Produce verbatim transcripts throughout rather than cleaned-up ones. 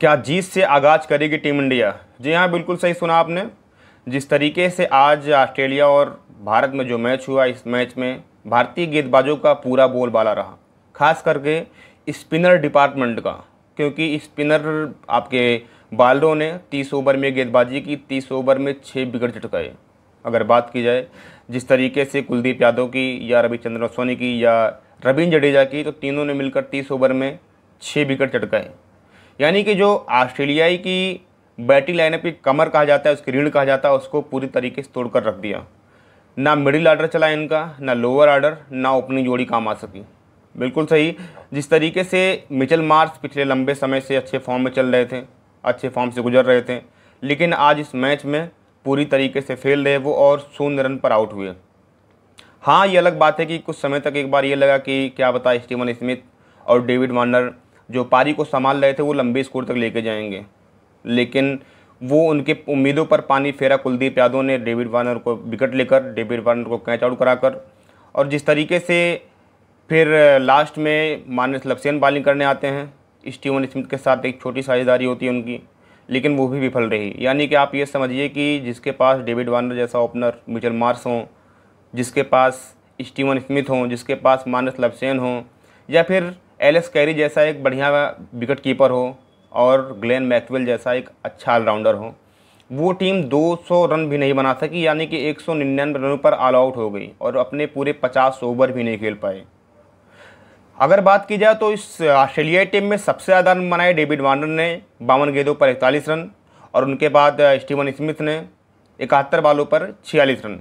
क्या जीत से आगाज़ करेगी टीम इंडिया? जी हाँ, बिल्कुल सही सुना आपने। जिस तरीके से आज ऑस्ट्रेलिया और भारत में जो मैच हुआ, इस मैच में भारतीय गेंदबाजों का पूरा बोलबाला रहा, खास करके स्पिनर डिपार्टमेंट का, क्योंकि स्पिनर आपके बॉलरों ने तीस ओवर में गेंदबाजी की, तीस ओवर में छः विकेट चटकाए। अगर बात की जाए जिस तरीके से कुलदीप यादव की या रविचंद्रन अश्विन की या रविंद्र जडेजा की, तो तीनों ने मिलकर तीस ओवर में छः विकेट चटकाए। यानी कि जो ऑस्ट्रेलियाई की बैटिंग लाइनअप की कमर कहा जाता है, उसकी रीढ़ कहा जाता है, उसको पूरी तरीके से तोड़कर रख दिया। ना मिडिल ऑर्डर चला इनका, ना लोअर ऑर्डर, ना ओपनिंग जोड़ी काम आ सकी। बिल्कुल सही। जिस तरीके से मिचेल मार्श पिछले लंबे समय से अच्छे फॉर्म में चल रहे थे, अच्छे फॉर्म से गुजर रहे थे, लेकिन आज इस मैच में पूरी तरीके से फेल रहे वो और शून्य रन पर आउट हुए। हाँ, ये अलग बात है कि कुछ समय तक एक बार ये लगा कि क्या बताए स्टीवन स्मिथ और डेविड वार्नर जो पारी को संभाल रहे थे वो लंबे स्कोर तक लेके जाएंगे, लेकिन वो उनके उम्मीदों पर पानी फेरा। कुलदीप यादव ने डेविड वार्नर को विकेट लेकर, डेविड वार्नर को कैच आउट कराकर, और जिस तरीके से फिर लास्ट में मार्नस लबुशेन बॉलिंग करने आते हैं, स्टीवन स्मिथ के साथ एक छोटी साझेदारी होती है उनकी, लेकिन वो भी विफल रही। यानी कि आप ये समझिए कि जिसके पास डेविड वार्नर जैसा ओपनर, मिचेल मार्श हों, जिसके पास स्टीवन स्मिथ हों, जिसके पास मार्नस लबुशेन हों, या फिर एलिस कैरी जैसा एक बढ़िया विकेट कीपर हो और ग्लेन मैकवेल जैसा एक अच्छा ऑलराउंडर हो, वो टीम दो सौ रन भी नहीं बना सकी। यानी कि एक सौ निन्यानवे रनों पर ऑल आउट हो गई और अपने पूरे पचास ओवर भी नहीं खेल पाए। अगर बात की जाए तो इस ऑस्ट्रेलियाई टीम में सबसे ज़्यादा रन बनाए डेविड वार्नर ने बावन गेंदों पर इकतालीस रन, और उनके बाद स्टीवन स्मिथ ने इकहत्तर बॉलों पर छियालीस रन।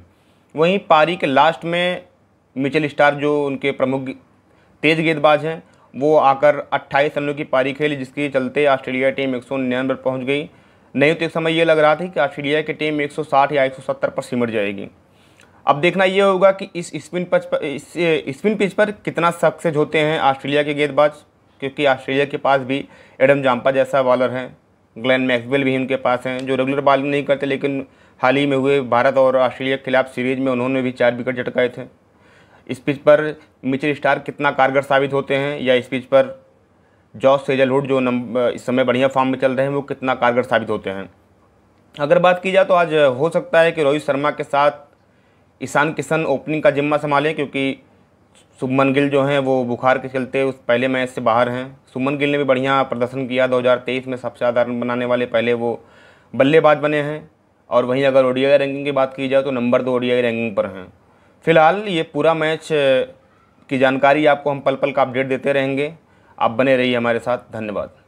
वहीं पारी के लास्ट में मिचेल स्टार्क जो उनके प्रमुख तेज़ गेंदबाज हैं, वो आकर अट्ठाईस रनों की पारी खेली, जिसके चलते ऑस्ट्रेलिया टीम एक सौ निन्यानवे पर पहुँच गई। नहीं तो एक समय ये लग रहा था कि ऑस्ट्रेलिया की टीम एक सौ साठ या एक सौ सत्तर पर सिमट जाएगी। अब देखना ये होगा कि इस स्पिन पिच पर इस स्पिन पिच पर कितना सक्सेस होते हैं ऑस्ट्रेलिया के गेंदबाज, क्योंकि ऑस्ट्रेलिया के पास भी एडम जाम्पा जैसा बॉलर हैं, ग्लेन मैकवेल भी उनके पास हैं जो रेगुलर बॉलिंग नहीं करते, लेकिन हाल ही में हुए भारत और ऑस्ट्रेलिया के खिलाफ सीरीज में उन्होंने भी चार विकेट झटकाए थे। इस पिच पर मिचेल स्टार्क कितना कारगर साबित होते हैं, या इस पिच पर जोश हेजलवुड जो इस समय बढ़िया फॉर्म में चल रहे हैं वो कितना कारगर साबित होते हैं। अगर बात की जाए तो आज हो सकता है कि रोहित शर्मा के साथ ईशान किशन ओपनिंग का जिम्मा संभालें, क्योंकि शुभमन गिल जो हैं वो बुखार के चलते उस पहले मैच से बाहर हैं। शुभमन गिल ने भी बढ़िया प्रदर्शन किया, दो हज़ार तेईस में सबसे ज़्यादा रन बनाने वाले पहले वो बल्लेबाज बने हैं, और वहीं अगर ओडीआई रैंकिंग की बात की जाए तो नंबर दो ओडीआई रैंकिंग पर हैं। फिलहाल ये पूरा मैच की जानकारी आपको हम पल पल का अपडेट देते रहेंगे। आप बने रहिए हमारे साथ। धन्यवाद।